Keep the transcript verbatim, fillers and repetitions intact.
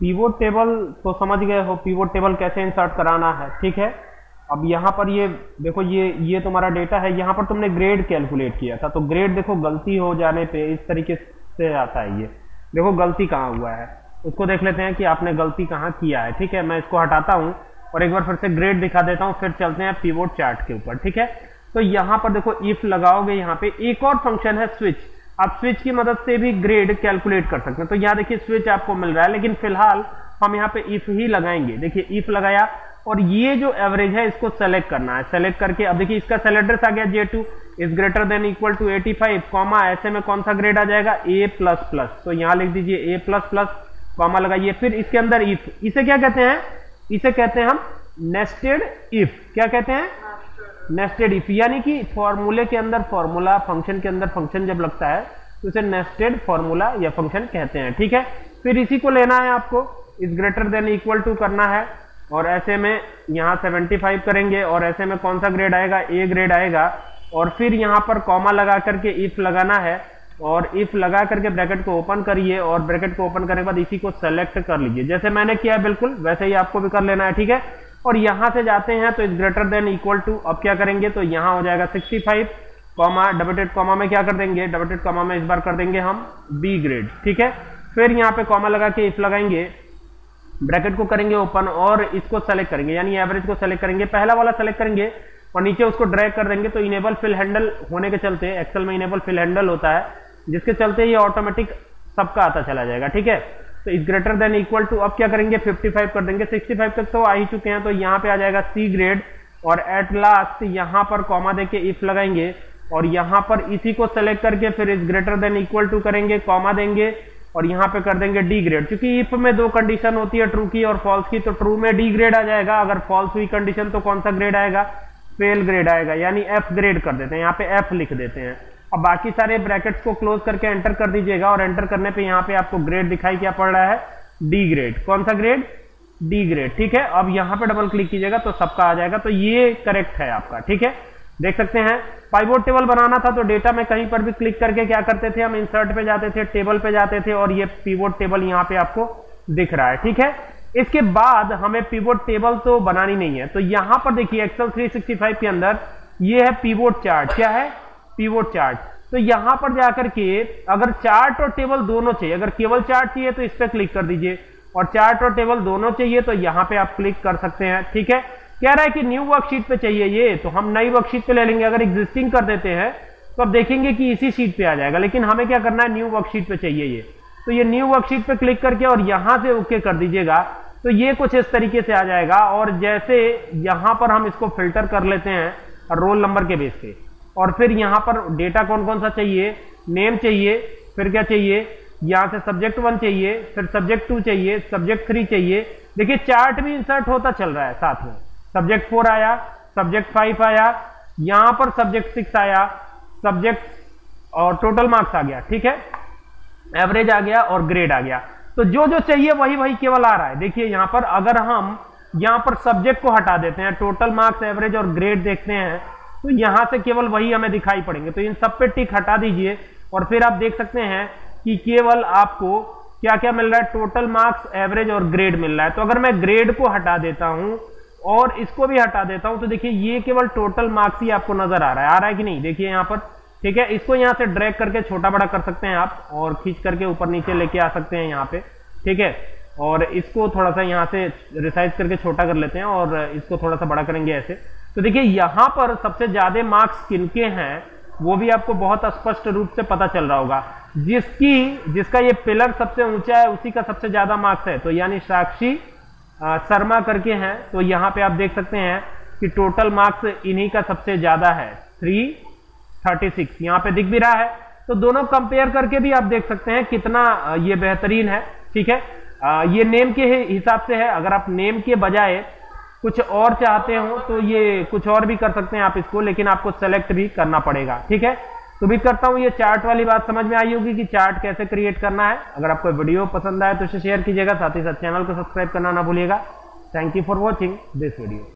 Pivot table तो समझ गए हो, पीवोट टेबल कैसे इंसर्ट कराना है, ठीक है। अब यहाँ पर ये देखो, ये ये तुम्हारा डेटा है, यहाँ पर तुमने ग्रेड कैलकुलेट किया था, तो ग्रेड देखो गलती हो जाने पे इस तरीके से आता है। ये देखो गलती कहाँ हुआ है, उसको देख लेते हैं कि आपने गलती कहाँ किया है, ठीक है। मैं इसको हटाता हूँ और एक बार फिर से ग्रेड दिखा देता हूँ, फिर चलते हैं पीवोट चार्ट के ऊपर, ठीक है। तो यहाँ पर देखो इफ लगाओगे, यहाँ पे एक और फंक्शन है स्विच, आप स्विच की मदद से भी ग्रेड कैलकुलेट कर सकते हैं। तो यहाँ देखिए स्विच आपको मिल रहा है, लेकिन फिलहाल हम यहाँ पे इफ ही लगाएंगे। देखिए इफ लगाया और ये जो एवरेज है इसको सेलेक्ट करना है, सेलेक्ट करके अब देखिए इसका सेल एड्रेस आ गया J two is greater than equal to eighty five, comma ऐसे में कौन सा ग्रेड आ जाएगा ए प्लस प्लस, तो यहाँ लिख दीजिए ए प्लस प्लस, कॉमा लगाइए, फिर इसके अंदर इफ। इसे क्या कहते हैं, इसे कहते हैं हम नेस्टेड इफ। क्या कहते हैं? नेस्टेड इफ, यानी कि फॉर्मूले के अंदर फॉर्मूला, फंक्शन के अंदर फंक्शन जब लगता है तो उसे नेस्टेड फॉर्मूला या फंक्शन कहते हैं, ठीक है। फिर इसी को लेना है आपको, is greater than equal to करना है और ऐसे में यहाँ सेवेंटी फाइव करेंगे और ऐसे में कौन सा ग्रेड आएगा, ए ग्रेड आएगा, और फिर यहाँ पर कॉमा लगा करके इफ लगाना है और इफ लगा करके ब्रैकेट को ओपन करिए और ब्रैकेट को ओपन करने के बाद इसी को सेलेक्ट कर लीजिए, जैसे मैंने किया बिल्कुल वैसे ही आपको भी कर लेना है, ठीक है। और यहाँ से जाते हैं तो is greater than equal to, अब क्या करेंगे तो यहाँ हो जाएगा सिक्सटी फाइव, कॉमा डबलटेड कॉमा में क्या कर देंगे, डबलटेड कॉमा में इस बार कर देंगे हम बी ग्रेड, ठीक है। फिर यहाँ पे कॉमा लगा के इफ लगाएंगे, ब्रैकेट को करेंगे ओपन और इसको सेलेक्ट करेंगे, यानी एवरेज को सेलेक्ट करेंगे, पहला वाला सेलेक्ट करेंगे और नीचे उसको ड्रैग कर देंगे। तो इनेबल फिल हैंडल होने के चलते, एक्सेल में इनेबल फिल हैंडल होता है जिसके चलते ये ऑटोमेटिक सबका आता चला जाएगा, ठीक है। तो is greater than equal to, अब क्या करेंगे फिफ्टी फाइव कर देंगे, सिक्सटी फाइव तक तो आ ही चुके हैं, तो यहाँ पे आ जाएगा सी ग्रेड और एट लास्ट यहाँ पर कॉमा देके इफ लगाएंगे और यहाँ पर इसी को सेलेक्ट करके फिर is greater than equal to करेंगे, कॉमा देंगे और यहाँ पे कर देंगे डी ग्रेड, क्योंकि इफ में दो कंडीशन होती है, ट्रू की और फॉल्स की, तो ट्रू में डी ग्रेड आ जाएगा, अगर फॉल्स हुई कंडीशन तो कौन सा ग्रेड आएगा, फेल ग्रेड आएगा, यानी एफ ग्रेड कर देते हैं, यहाँ पे एफ लिख देते हैं। अब बाकी सारे ब्रैकेट्स को क्लोज करके एंटर कर दीजिएगा और एंटर करने पे यहाँ पे आपको ग्रेड दिखाई क्या पड़ रहा है, डी ग्रेड, कौन सा ग्रेड, डी ग्रेड, ठीक है। अब यहाँ पे डबल क्लिक कीजिएगा तो सबका आ जाएगा, तो ये करेक्ट है आपका, ठीक है। देख सकते हैं पाइवोट टेबल बनाना था तो डेटा में कहीं पर भी क्लिक करके क्या करते थे हम, इंसर्ट पे जाते थे, टेबल पे जाते थे और ये पिवोट टेबल यहाँ पे आपको दिख रहा है, ठीक है। इसके बाद हमें पिवोट टेबल तो बनानी नहीं है, तो यहाँ पर देखिए एक्सेल थ्री सिक्सटी फाइव के अंदर ये है पिवोट चार्ट, क्या है, पिवोट चार्ट। तो यहाँ पर जाकर के अगर चार्ट और टेबल दोनों चाहिए, अगर केवल चार्ट चाहिए तो इस पर क्लिक कर दीजिए और चार्ट और टेबल दोनों चाहिए तो यहाँ पे आप क्लिक कर सकते हैं, ठीक है। कह रहा है कि न्यू वर्कशीट पे चाहिए ये, तो हम नई वर्कशीट पे ले लेंगे, अगर एग्जिस्टिंग कर देते हैं तो आप देखेंगे कि इसी शीट पे आ जाएगा, लेकिन हमें क्या करना है, न्यू वर्कशीट पे चाहिए ये, तो ये न्यू वर्कशीट पे क्लिक करके और यहां से ओके कर दीजिएगा, तो ये कुछ इस तरीके से आ जाएगा। और जैसे यहां पर हम इसको फिल्टर कर लेते हैं रोल नंबर के बेस पे और फिर यहाँ पर डेटा कौन कौन सा चाहिए, नेम चाहिए, फिर क्या चाहिए, यहाँ से सब्जेक्ट वन चाहिए, फिर सब्जेक्ट टू चाहिए, सब्जेक्ट थ्री चाहिए। देखिए चार्ट भी इंसर्ट होता चल रहा है, साथ में सब्जेक्ट फोर आया, सब्जेक्ट फाइव आया, यहां पर सब्जेक्ट सिक्स आया, सब्जेक्ट और टोटल मार्क्स आ गया, ठीक है, एवरेज आ गया और ग्रेड आ गया। तो जो जो चाहिए वही वही केवल आ रहा है। देखिए यहां पर अगर हम यहां पर सब्जेक्ट को हटा देते हैं, टोटल मार्क्स, एवरेज और ग्रेड देखते हैं तो यहां से केवल वही हमें दिखाई पड़ेंगे, तो इन सब पे टिक हटा दीजिए और फिर आप देख सकते हैं कि केवल आपको क्या क्या मिल रहा है, टोटल मार्क्स, एवरेज और ग्रेड मिल रहा है। तो अगर मैं ग्रेड को हटा देता हूं और इसको भी हटा देता हूं तो देखिए ये केवल टोटल मार्क्स ही आपको नजर आ रहा है, आ रहा है कि नहीं, देखिए यहाँ पर, ठीक है। इसको यहाँ से ड्रैग करके छोटा बड़ा कर सकते हैं आप और खींच करके ऊपर नीचे लेके आ सकते हैं यहाँ पे, ठीक है। और इसको थोड़ा सा यहाँ से रिसाइज करके छोटा कर लेते हैं और इसको थोड़ा सा बड़ा करेंगे ऐसे। तो देखिए यहाँ पर सबसे ज्यादा मार्क्स किनके हैं वो भी आपको बहुत स्पष्ट रूप से पता चल रहा होगा, जिसकी जिसका ये पिलर सबसे ऊंचा है उसी का सबसे ज्यादा मार्क्स है, तो यानी साक्षी आ, शर्मा करके हैं। तो यहाँ पे आप देख सकते हैं कि टोटल मार्क्स इन्हीं का सबसे ज्यादा है थ्री थर्टी सिक्स, यहाँ पे दिख भी रहा है। तो दोनों कंपेयर करके भी आप देख सकते हैं कितना ये बेहतरीन है, ठीक है। आ, ये नेम के हिसाब से है, अगर आप नेम के बजाय कुछ और चाहते हो तो ये कुछ और भी कर सकते हैं आप इसको, लेकिन आपको सेलेक्ट भी करना पड़ेगा, ठीक है। तो उम्मीद करता हूँ ये चार्ट वाली बात समझ में आई होगी कि चार्ट कैसे क्रिएट करना है। अगर आपको वीडियो पसंद आए तो इसे शेयर कीजिएगा, साथ ही साथ चैनल को सब्सक्राइब करना ना भूलिएगा। Thank you for watching this video.